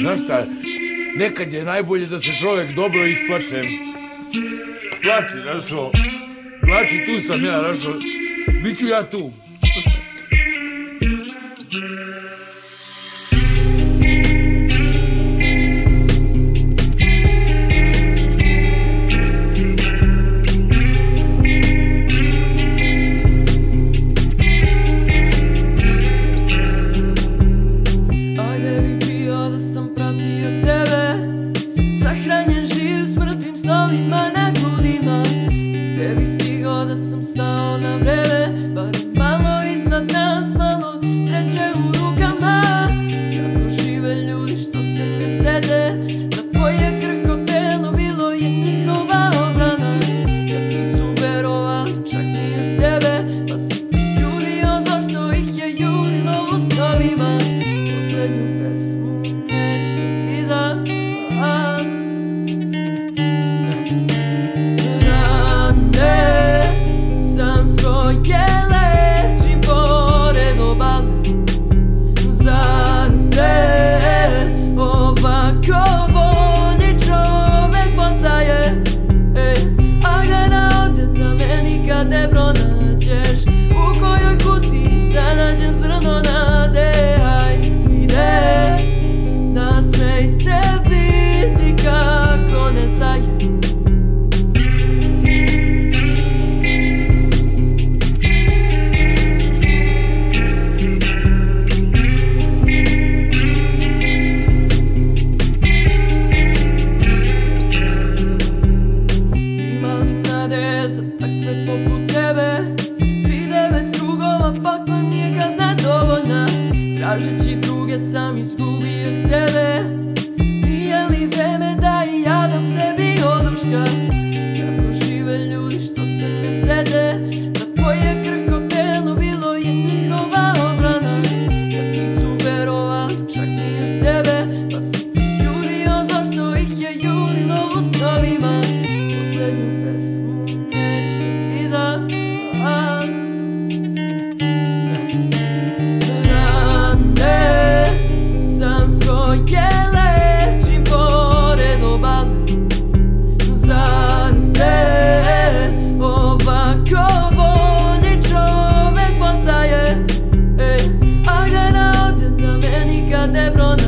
Znaš šta, nekad je najbolje da se čovjek dobro isplače. Plači, Rašo. Plači, tu sam ja, Rašo. Biću ja tu. Nebron.